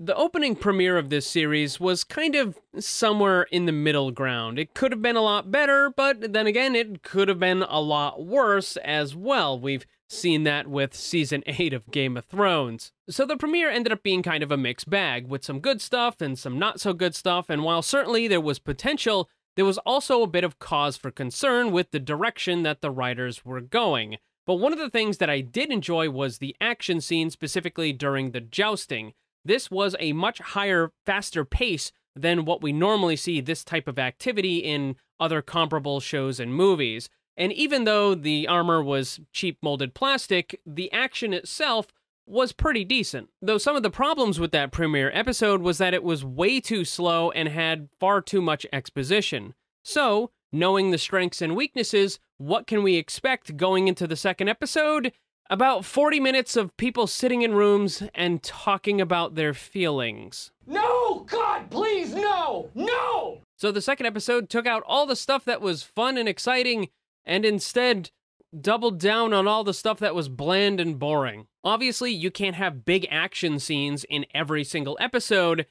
The opening premiere of this series was kind of somewhere in the middle ground. It could have been a lot better, but then again, it could have been a lot worse as well. We've seen that with Season 8 of Game of Thrones. So the premiere ended up being kind of a mixed bag, with some good stuff and some not so good stuff, and while certainly there was potential, there was also a bit of cause for concern with the direction that the writers were going. But one of the things that I did enjoy was the action scene, specifically during the jousting. This was a much higher, faster pace than what we normally see this type of activity in other comparable shows and movies. And even though the armor was cheap molded plastic, the action itself was pretty decent. Though some of the problems with that premiere episode was that it was way too slow and had far too much exposition. So, knowing the strengths and weaknesses, what can we expect going into the second episode? About 40 minutes of people sitting in rooms and talking about their feelings. No! God, please, no! No! So the second episode took out all the stuff that was fun and exciting and instead doubled down on all the stuff that was bland and boring. Obviously, you can't have big action scenes in every single episode,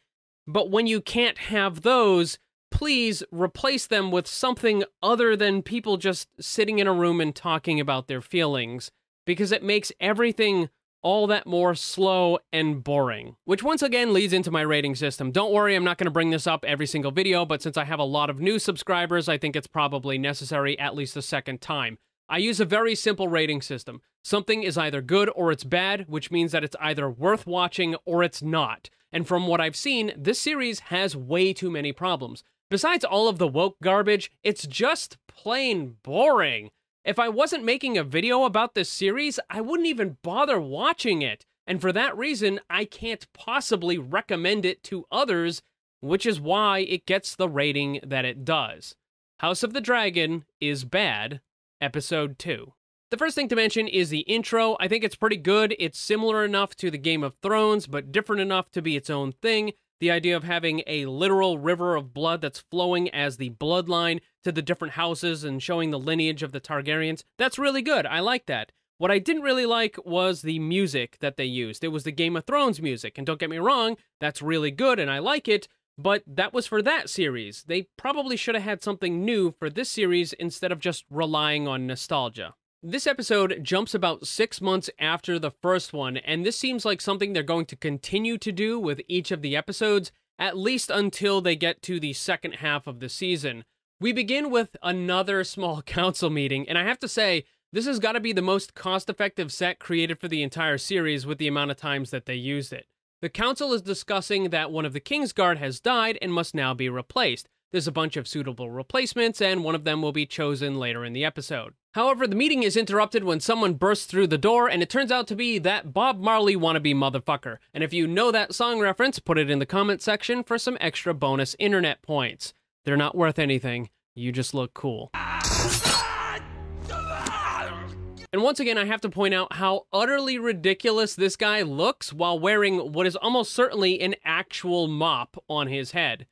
but when you can't have those, please replace them with something other than people just sitting in a room and talking about their feelings, because it makes everything all that more slow and boring. Which once again leads into my rating system. Don't worry, I'm not going to bring this up every single video, but since I have a lot of new subscribers, I think it's probably necessary at least a second time. I use a very simple rating system. Something is either good or it's bad, which means that it's either worth watching or it's not. And from what I've seen, this series has way too many problems. Besides all of the woke garbage, it's just plain boring. If I wasn't making a video about this series, I wouldn't even bother watching it, and for that reason, I can't possibly recommend it to others, which is why it gets the rating that it does. House of the Dragon is bad, Episode 2. The first thing to mention is the intro. I think it's pretty good. It's similar enough to the Game of Thrones, but different enough to be its own thing. The idea of having a literal river of blood that's flowing as the bloodline to the different houses and showing the lineage of the Targaryens, that's really good. I like that. What I didn't really like was the music that they used. It was the Game of Thrones music, and don't get me wrong, that's really good and I like it, but that was for that series. They probably should have had something new for this series instead of just relying on nostalgia. This episode jumps about 6 months after the first one, and this seems like something they're going to continue to do with each of the episodes, at least until they get to the second half of the season. We begin with another small council meeting, and I have to say, this has got to be the most cost-effective set created for the entire series with the amount of times that they used it. The council is discussing that one of the Kingsguard has died and must now be replaced. There's a bunch of suitable replacements, and one of them will be chosen later in the episode. However, the meeting is interrupted when someone bursts through the door, and it turns out to be that Bob Marley wannabe motherfucker. And if you know that song reference, put it in the comment section for some extra bonus internet points. They're not worth anything, you just look cool. And once again, I have to point out how utterly ridiculous this guy looks while wearing what is almost certainly an actual mop on his head.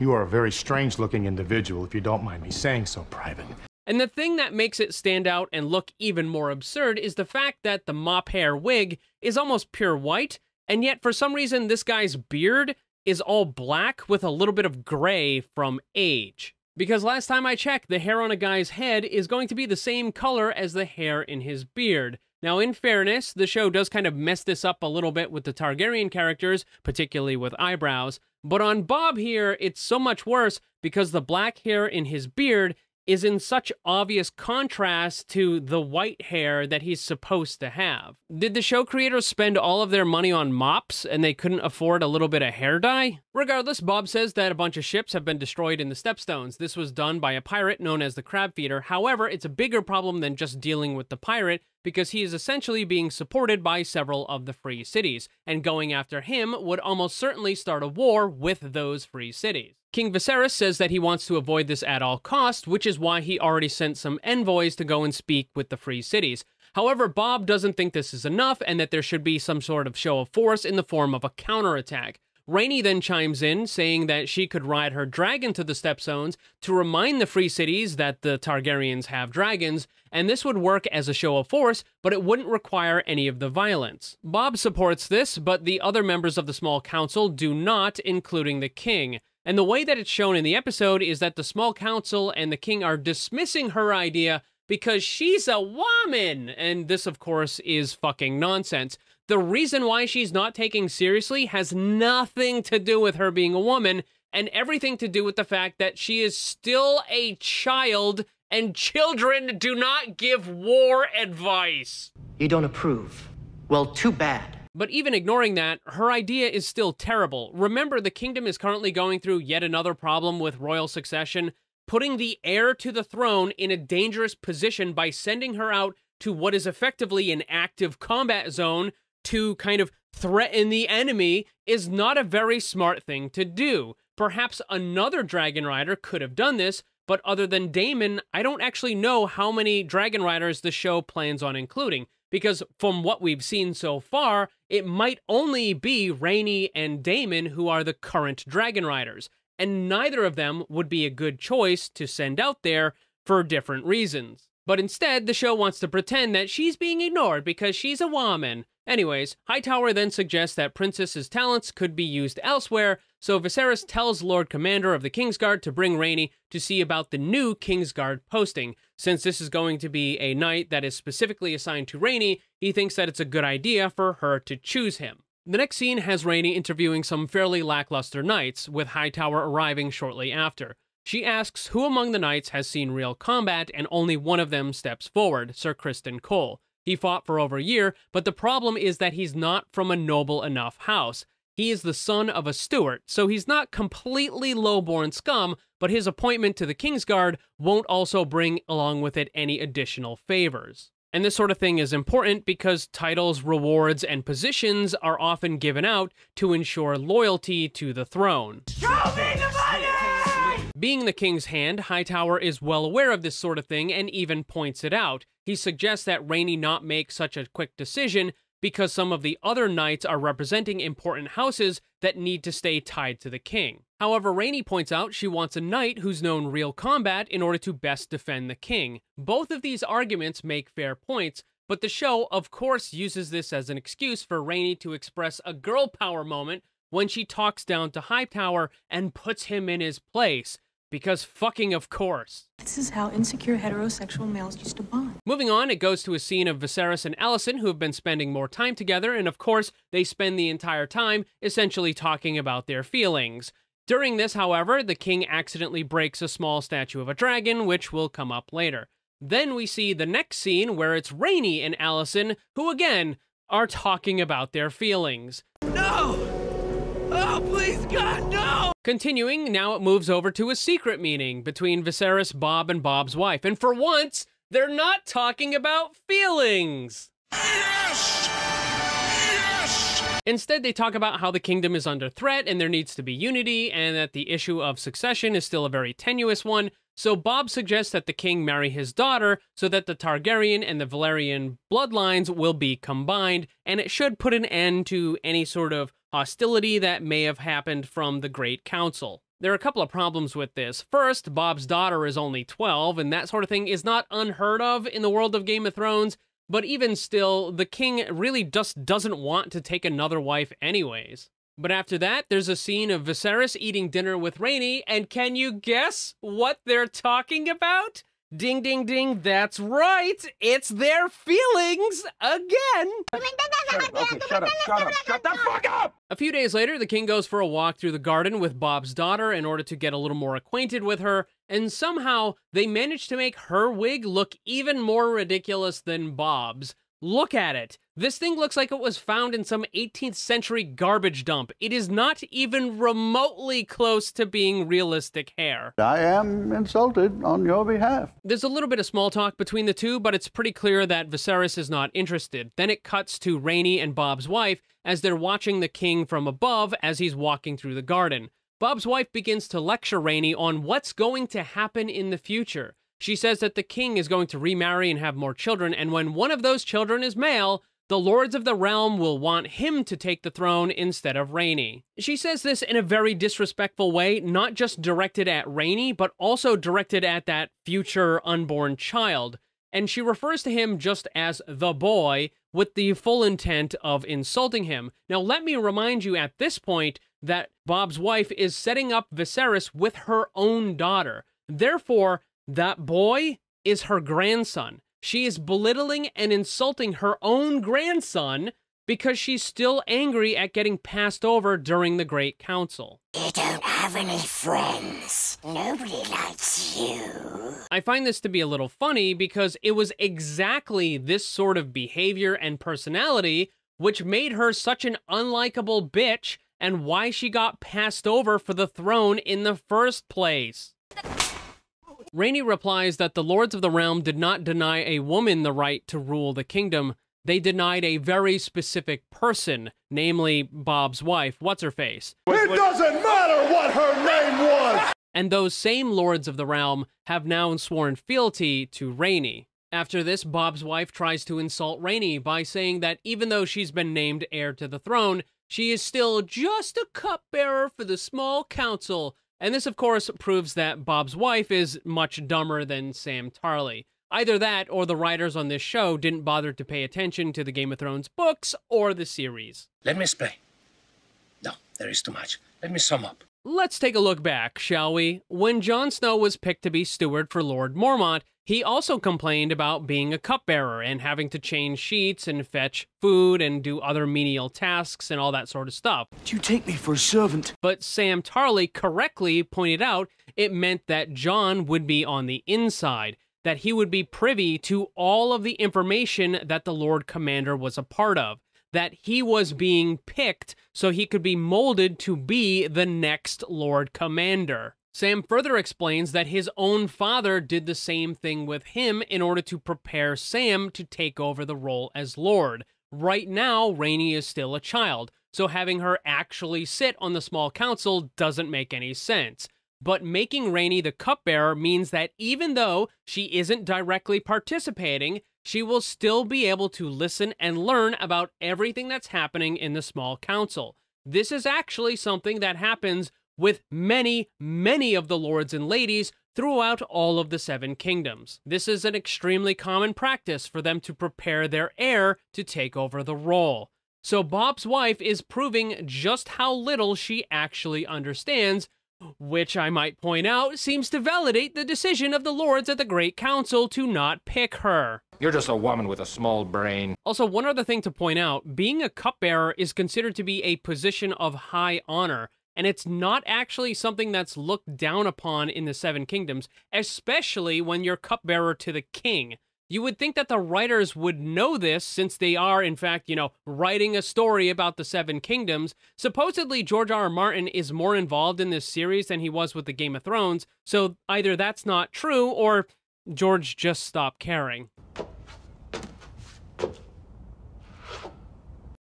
You are a very strange-looking individual, if you don't mind me saying so, Private. And the thing that makes it stand out and look even more absurd is the fact that the mop hair wig is almost pure white, and yet for some reason this guy's beard is all black with a little bit of gray from age. Because last time I checked, the hair on a guy's head is going to be the same color as the hair in his beard. Now, in fairness, the show does kind of mess this up a little bit with the Targaryen characters, particularly with eyebrows, but on Bob here, it's so much worse because the black hair in his beard is in such obvious contrast to the white hair that he's supposed to have. Did the show creators spend all of their money on mops and they couldn't afford a little bit of hair dye? Regardless, Bob says that a bunch of ships have been destroyed in the Stepstones. This was done by a pirate known as the Crab Feeder. However, it's a bigger problem than just dealing with the pirate because he is essentially being supported by several of the free cities, and going after him would almost certainly start a war with those free cities. King Viserys says that he wants to avoid this at all costs, which is why he already sent some envoys to go and speak with the free cities. However, Bob doesn't think this is enough and that there should be some sort of show of force in the form of a counterattack. Rainey then chimes in, saying that she could ride her dragon to the Stepstones to remind the Free Cities that the Targaryens have dragons, and this would work as a show of force, but it wouldn't require any of the violence. Bob supports this, but the other members of the small council do not, including the king. And the way that it's shown in the episode is that the small council and the king are dismissing her idea because she's a woman! And this, of course, is fucking nonsense. The reason why she's not taken seriously has nothing to do with her being a woman and everything to do with the fact that she is still a child and children do not give war advice. You don't approve. Well, too bad. But even ignoring that, her idea is still terrible. Remember, the kingdom is currently going through yet another problem with royal succession, putting the heir to the throne in a dangerous position by sending her out to what is effectively an active combat zone to kind of threaten the enemy is not a very smart thing to do. Perhaps another dragon rider could have done this, but other than Daemon, I don't actually know how many dragon riders the show plans on including, because from what we've seen so far, it might only be Rainey and Daemon who are the current dragon riders, and neither of them would be a good choice to send out there for different reasons. But instead, the show wants to pretend that she's being ignored because she's a woman. Anyways, Hightower then suggests that Princess's talents could be used elsewhere, so Viserys tells Lord Commander of the Kingsguard to bring Rainey to see about the new Kingsguard posting. Since this is going to be a knight that is specifically assigned to Rainey, he thinks that it's a good idea for her to choose him. The next scene has Rainey interviewing some fairly lackluster knights, with Hightower arriving shortly after. She asks who among the knights has seen real combat, and only one of them steps forward, Sir Criston Cole. He fought for over a year, but the problem is that he's not from a noble enough house. He is the son of a Steward, so he's not completely lowborn scum, but his appointment to the Kingsguard won't also bring along with it any additional favors. And this sort of thing is important because titles, rewards, and positions are often given out to ensure loyalty to the throne. Show me the money! Being the king's hand, Hightower is well aware of this sort of thing and even points it out. He suggests that Rainey not make such a quick decision because some of the other knights are representing important houses that need to stay tied to the king. However, Rainey points out she wants a knight who's known real combat in order to best defend the king. Both of these arguments make fair points, but the show, of course, uses this as an excuse for Rainey to express a girl power moment when she talks down to Hightower and puts him in his place. Because fucking of course. This is how insecure heterosexual males used to bond. Moving on, it goes to a scene of Viserys and Alicent who have been spending more time together, and of course, they spend the entire time essentially talking about their feelings. During this, however, the king accidentally breaks a small statue of a dragon, which will come up later. Then we see the next scene where it's Rainey and Alicent, who again, are talking about their feelings. No! Oh, please, God, no! Continuing, now it moves over to a secret meeting between Viserys, Bob, and Bob's wife. And for once, they're not talking about feelings. Yes! Yes! Instead, they talk about how the kingdom is under threat and there needs to be unity and that the issue of succession is still a very tenuous one. So Bob suggests that the king marry his daughter so that the Targaryen and the Valerian bloodlines will be combined, and it should put an end to any sort of hostility that may have happened from the Great Council. There are a couple of problems with this. First, Bob's daughter is only 12, and that sort of thing is not unheard of in the world of Game of Thrones, but even still, the king really just doesn't want to take another wife anyways. But after that, there's a scene of Viserys eating dinner with Rainey, and can you guess what they're talking about? Ding, ding, ding, that's right! It's their feelings again! Shut up, shut the fuck up! A few days later, the king goes for a walk through the garden with Bob's daughter in order to get a little more acquainted with her, and somehow they manage to make her wig look even more ridiculous than Bob's. Look at it. This thing looks like it was found in some 18th century garbage dump. It is not even remotely close to being realistic hair. I am insulted on your behalf. There's a little bit of small talk between the two, but it's pretty clear that Viserys is not interested. Then it cuts to Rainey and Bob's wife as they're watching the king from above as he's walking through the garden. Bob's wife begins to lecture Rainey on what's going to happen in the future. She says that the king is going to remarry and have more children, and when one of those children is male, The lords of the realm will want him to take the throne instead of Rhaeny. She says this in a very disrespectful way, not just directed at Rhaeny, but also directed at that future unborn child. And she refers to him just as the boy, with the full intent of insulting him. Now, let me remind you at this point that Bob's wife is setting up Viserys with her own daughter. Therefore, that boy is her grandson. She is belittling and insulting her own grandson because she's still angry at getting passed over during the Great Council. You don't have any friends. Nobody likes you. I find this to be a little funny because it was exactly this sort of behavior and personality which made her such an unlikable bitch and why she got passed over for the throne in the first place. Rhaeny replies that the lords of the realm did not deny a woman the right to rule the kingdom. They denied a very specific person, namely Bob's wife, what's-her-face. It doesn't matter what her name was! And those same lords of the realm have now sworn fealty to Rhaeny. After this, Bob's wife tries to insult Rhaeny by saying that even though she's been named heir to the throne, she is still just a cupbearer for the small council. And this, of course, proves that Bob's wife is much dumber than Sam Tarly. Either that, or the writers on this show didn't bother to pay attention to the Game of Thrones books or the series. Let me explain. No, there is too much. Let me sum up. Let's take a look back, shall we? When Jon Snow was picked to be steward for Lord Mormont, he also complained about being a cupbearer and having to change sheets and fetch food and do other menial tasks and all that sort of stuff. Do you take me for a servant? But Sam Tarly correctly pointed out it meant that Jon would be on the inside, that he would be privy to all of the information that the Lord Commander was a part of, that he was being picked so he could be molded to be the next Lord Commander. Sam further explains that his own father did the same thing with him in order to prepare Sam to take over the role as Lord. Right now, Rhaeny is still a child, so having her actually sit on the small council doesn't make any sense. But making Rhaeny the cupbearer means that even though she isn't directly participating, she will still be able to listen and learn about everything that's happening in the small council. This is actually something that happens with many, many of the lords and ladies throughout all of the Seven Kingdoms. This is an extremely common practice for them to prepare their heir to take over the role. So Bob's wife is proving just how little she actually understands, which I might point out seems to validate the decision of the lords at the Great Council to not pick her. You're just a woman with a small brain. Also, one other thing to point out, being a cupbearer is considered to be a position of high honor, and it's not actually something that's looked down upon in the Seven Kingdoms, especially when you're cupbearer to the king. You would think that the writers would know this since they are, in fact, writing a story about the Seven Kingdoms. Supposedly, George R. R. Martin is more involved in this series than he was with the Game of Thrones, so either that's not true or George just stopped caring.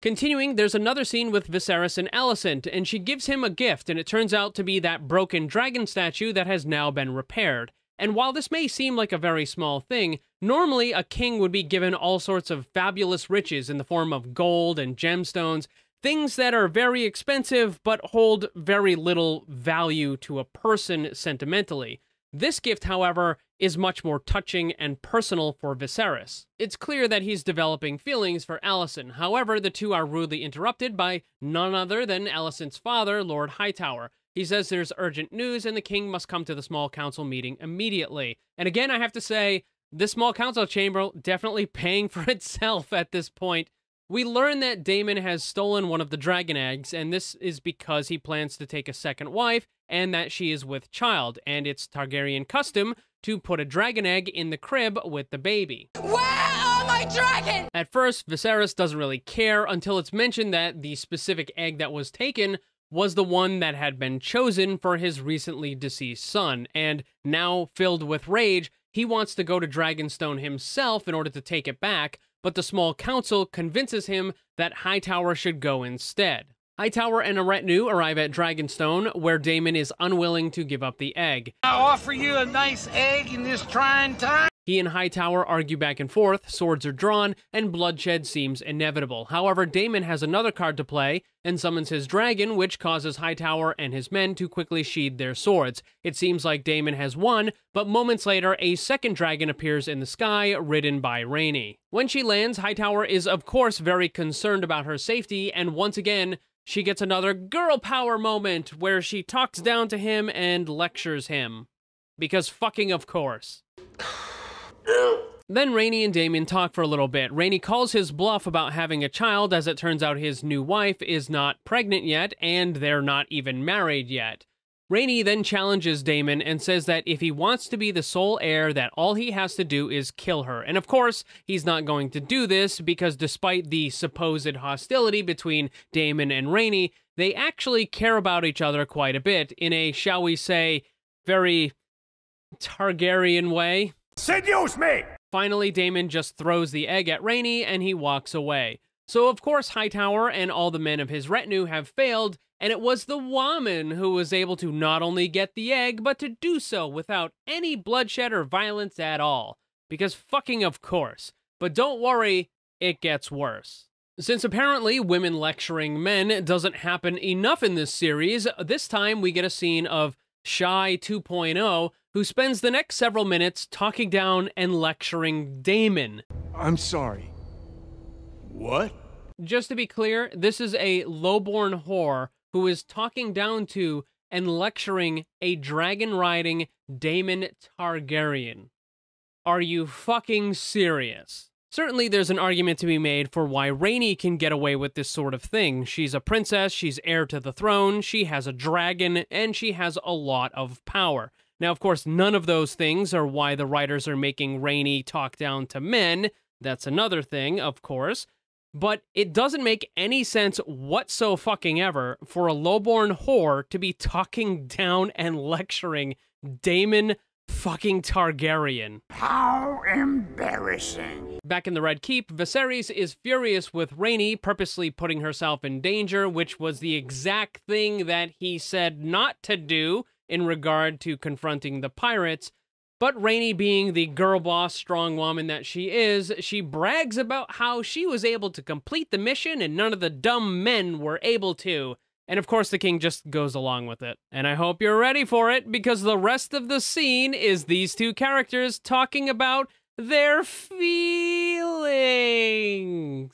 Continuing, there's another scene with Viserys and Alicent, and she gives him a gift, and it turns out to be that broken dragon statue that has now been repaired. And while this may seem like a very small thing, normally a king would be given all sorts of fabulous riches in the form of gold and gemstones, things that are very expensive but hold very little value to a person sentimentally. This gift, however, is much more touching and personal for Viserys. It's clear that he's developing feelings for Alicent. However, the two are rudely interrupted by none other than Alicent's father, Lord Hightower. He says there's urgent news and the king must come to the small council meeting immediately. And again, I have to say, this small council chamber definitely paying for itself at this point. We learn that Daemon has stolen one of the dragon eggs, and this is because he plans to take a second wife and that she is with child, and it's Targaryen custom to put a dragon egg in the crib with the baby. Wow! My dragon! At first, Viserys doesn't really care until it's mentioned that the specific egg that was taken was the one that had been chosen for his recently deceased son, and now filled with rage, he wants to go to Dragonstone himself in order to take it back, but the small council convinces him that Hightower should go instead. Hightower and a retinue arrive at Dragonstone, where Daemon is unwilling to give up the egg. I offer you a nice egg in this trying time. He and Hightower argue back and forth, swords are drawn, and bloodshed seems inevitable. However, Daemon has another card to play and summons his dragon, which causes Hightower and his men to quickly sheathe their swords. It seems like Daemon has won, but moments later, a second dragon appears in the sky, ridden by Rhaeny. When she lands, Hightower is of course very concerned about her safety, and once again, she gets another girl power moment where she talks down to him and lectures him. Because fucking of course. Then Rhaeny and Daemon talk for a little bit. Rhaeny calls his bluff about having a child, as it turns out his new wife is not pregnant yet, and they're not even married yet. Rhaeny then challenges Daemon and says that if he wants to be the sole heir, that all he has to do is kill her. And of course, he's not going to do this, because despite the supposed hostility between Daemon and Rhaeny, they actually care about each other quite a bit, in a, shall we say, very Targaryen way. Seduce me! Finally, Daemon just throws the egg at Rhaeny, and he walks away. So of course, Hightower and all the men of his retinue have failed, and it was the woman who was able to not only get the egg, but to do so without any bloodshed or violence at all. Because fucking of course. But don't worry, it gets worse. Since apparently women lecturing men doesn't happen enough in this series, this time we get a scene of Shy 2.0, who spends the next several minutes talking down and lecturing Daemon. I'm sorry. What? Just to be clear, this is a lowborn whore who is talking down to and lecturing a dragon-riding Daemon Targaryen. Are you fucking serious? Certainly there's an argument to be made for why Rhaeny can get away with this sort of thing. She's a princess, she's heir to the throne, she has a dragon, and she has a lot of power. Now, of course, none of those things are why the writers are making Rhaeny talk down to men. That's another thing, of course. But it doesn't make any sense whatsoever for a lowborn whore to be talking down and lecturing Daemon fucking Targaryen. How embarrassing. Back in the Red Keep, Viserys is furious with Rhaeny purposely putting herself in danger, which was the exact thing that he said not to do in regard to confronting the pirates. But Rhaeny, being the girl boss strong woman that she is, she brags about how she was able to complete the mission and none of the dumb men were able to. And of course the king just goes along with it. And I hope you're ready for it, because the rest of the scene is these two characters talking about their feelings.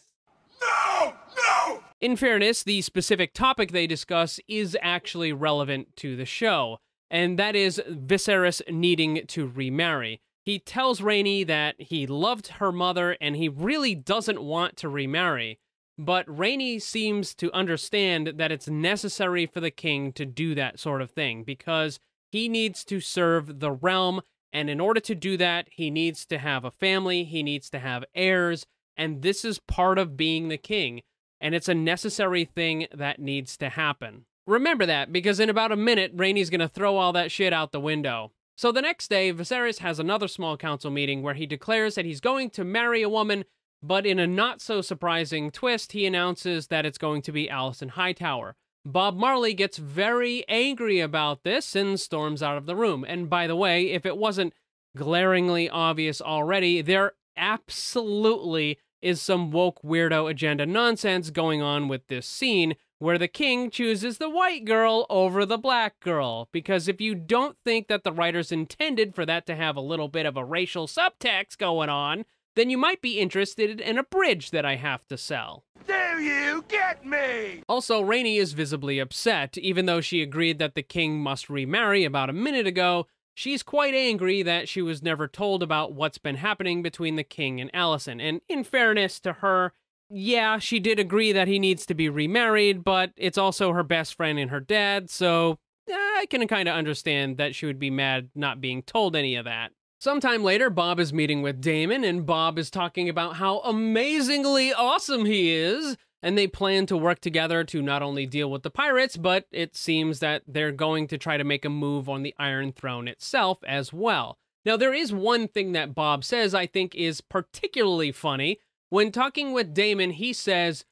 No! No! In fairness, the specific topic they discuss is actually relevant to the show. And that is Viserys needing to remarry. He tells Rhaeny that he loved her mother and he really doesn't want to remarry, but Rhaeny seems to understand that it's necessary for the king to do that sort of thing, because he needs to serve the realm, and in order to do that, he needs to have a family, he needs to have heirs, and this is part of being the king, and it's a necessary thing that needs to happen. Remember that, because in about a minute, Rhaeny's gonna throw all that shit out the window. So the next day, Viserys has another small council meeting where he declares that he's going to marry a woman, but in a not-so-surprising twist, he announces that it's going to be Alison Hightower. Bob Marley gets very angry about this and storms out of the room. And by the way, if it wasn't glaringly obvious already, there absolutely is some woke weirdo agenda nonsense going on with this scene, where the king chooses the white girl over the black girl. Because if you don't think that the writers intended for that to have a little bit of a racial subtext going on, then you might be interested in a bridge that I have to sell. Do you get me? Also, Rhaeny is visibly upset. Even though she agreed that the king must remarry about a minute ago, she's quite angry that she was never told about what's been happening between the king and Alicent. And in fairness to her, yeah, she did agree that he needs to be remarried, but it's also her best friend and her dad, so I can kind of understand that she would be mad not being told any of that. Sometime later, Bob is meeting with Daemon, and Bob is talking about how amazingly awesome he is, and they plan to work together to not only deal with the pirates, but it seems that they're going to try to make a move on the Iron Throne itself as well. Now, there is one thing that Bob says I think is particularly funny. When talking with Daemon, he says,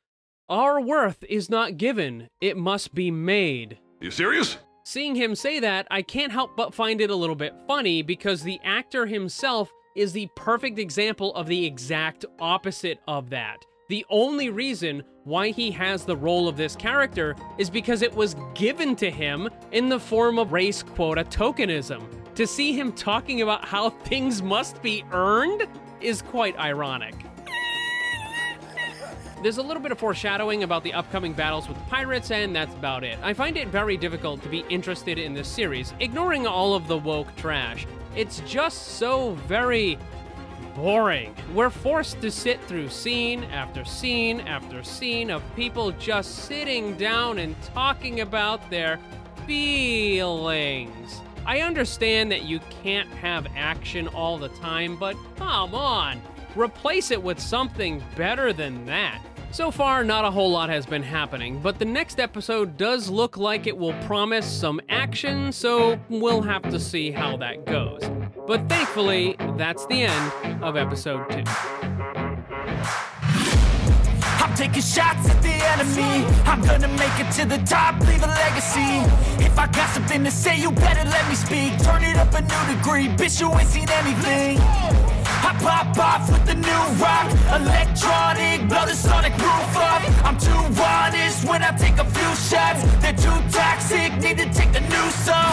"Our worth is not given, it must be made." You serious? Seeing him say that, I can't help but find it a little bit funny, because the actor himself is the perfect example of the exact opposite of that. The only reason why he has the role of this character is because it was given to him in the form of race quota tokenism. To see him talking about how things must be earned is quite ironic. There's a little bit of foreshadowing about the upcoming battles with the pirates, and that's about it. I find it very difficult to be interested in this series, ignoring all of the woke trash. It's just so very boring. We're forced to sit through scene after scene after scene of people just sitting down and talking about their feelings. I understand that you can't have action all the time, but come on, replace it with something better than that. So far, not a whole lot has been happening, but the next episode does look like it will promise some action, so we'll have to see how that goes. But thankfully, that's the end of episode 2. I'm taking shots at the enemy. I'm gonna make it to the top, leave a legacy. If I got something to say, you better let me speak. Turn it up a new degree, bitch, you ain't seen anything. I pop off with the new rock, electronic, blow the sonic roof up. I'm too honest when I take a few shots. They're too toxic, need to take a new song.